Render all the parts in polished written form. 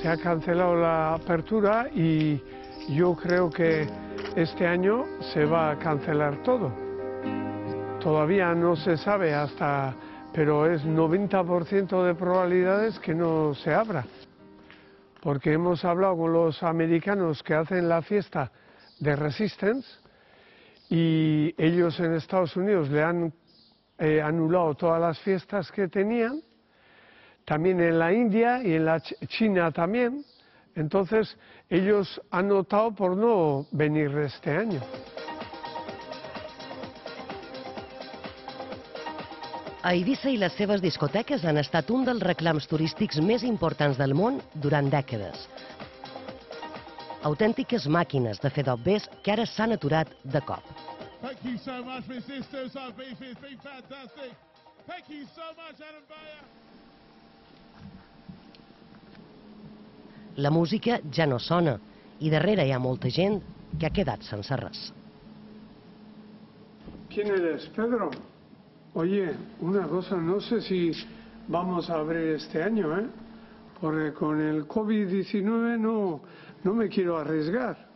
se ha cancelado la apertura y yo creo que este año se va a cancelar todo. Todavía no se sabe hasta, pero es 90% de probabilidades que no se abra. Porque hemos hablado con los americanos que hacen la fiesta de Resistance y ellos en Estados Unidos le han anulado todas las fiestas que tenían, también en la India y en la China también. Entonces ellos han optado por no venir este año. A Eivissa i les seves discoteques han estat un dels reclams turístics més importants del món durant dècades. Autèntiques màquines de fer dobbers que ara s'han aturat de cop. La música ja no sona i darrere hi ha molta gent que ha quedat sense res. ¿Quién eres, Pedro? Oye, una cosa, no sé si vamos a abrir este año, ¿eh? Porque con el COVID-19 no me quiero arriesgar.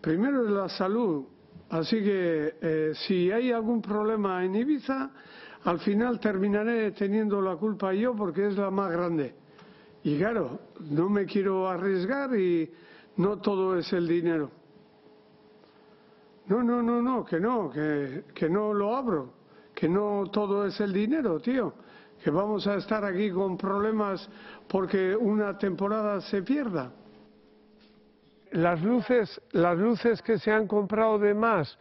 Primero es la salud, así que si hay algún problema en Ibiza, al final terminaré teniendo la culpa yo porque es la más grande. Y claro, no me quiero arriesgar y no todo es el dinero. No, que no lo abro, que no todo es el dinero, tío, que vamos a estar aquí con problemas porque una temporada se pierda. Las luces que se han comprado de más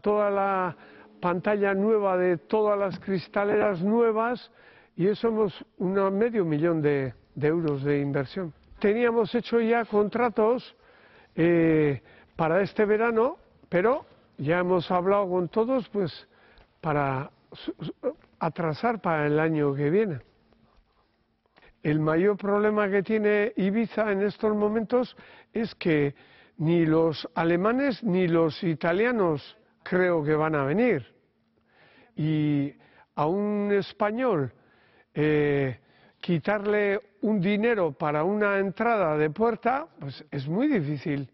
toda la pantalla nueva de todas las cristaleras nuevas, y eso hemos unos $500.000 de euros de inversión. Teníamos hecho ya contratos para este verano, pero ya hemos hablado con todos pues para atrasar para el año que viene. El mayor problema que tiene Ibiza en estos momentos es que ni los alemanes ni los italianos creo que van a venir. Y a un español quitarle un dinero para una entrada de puerta pues es muy difícil.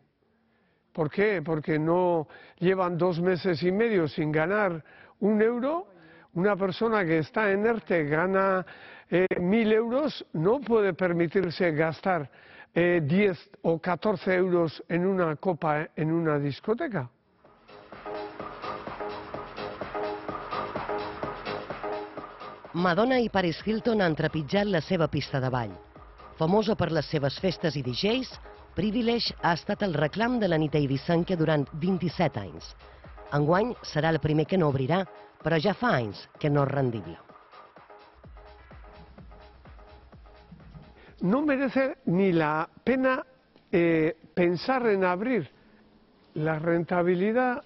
¿Por qué? Porque no llevan 2 meses y medio sin ganar €1. Una persona que está en ERTE gana 1.000 euros, no puede permitirse gastar 10 o 14 euros en una copa en una discoteca. Madonna i Paris Hilton han trepitjat la seva pista de ball. Famosa per les seves festes i DJs, Privilege ha estat el reclam de la nit eivissenca durant 27 anys. Enguany serà el primer que no obrirà, però ja fa anys que no és rendible. No merece ni la pena pensar en abrir. La rentabilidad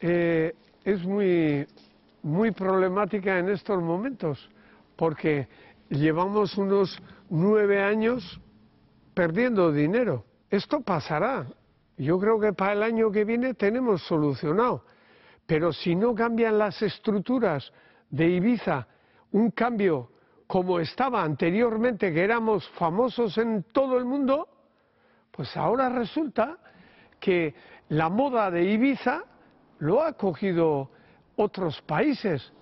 es muy problemática en estos momentos, porque llevamos unos 9 años perdiendo dinero. Esto pasará. Yo creo que para el año que viene tenemos solucionado. Pero si no cambian las estructuras de Ibiza, un cambio como estaba anteriormente, que éramos famosos en todo el mundo, pues ahora resulta que la moda de Ibiza lo ha cogido otros países.